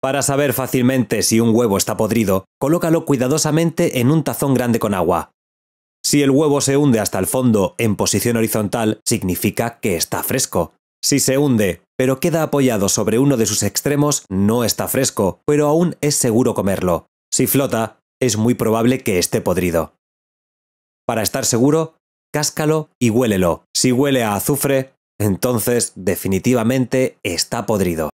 Para saber fácilmente si un huevo está podrido, colócalo cuidadosamente en un tazón grande con agua. Si el huevo se hunde hasta el fondo en posición horizontal, significa que está fresco. Si se hunde, pero queda apoyado sobre uno de sus extremos, no está fresco, pero aún es seguro comerlo. Si flota, es muy probable que esté podrido. Para estar seguro, cáscalo y huélelo. Si huele a azufre, entonces definitivamente está podrido.